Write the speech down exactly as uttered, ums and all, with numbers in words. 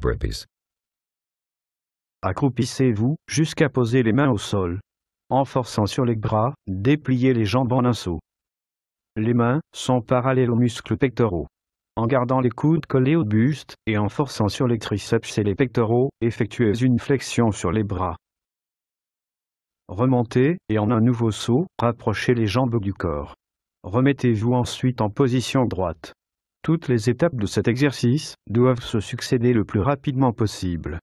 Burpees. Accroupissez-vous jusqu'à poser les mains au sol. En forçant sur les bras, dépliez les jambes en un saut. Les mains sont parallèles aux muscles pectoraux. En gardant les coudes collés au buste et en forçant sur les triceps et les pectoraux, effectuez une flexion sur les bras. Remontez et en un nouveau saut, rapprochez les jambes du corps. Remettez-vous ensuite en position droite. Toutes les étapes de cet exercice doivent se succéder le plus rapidement possible.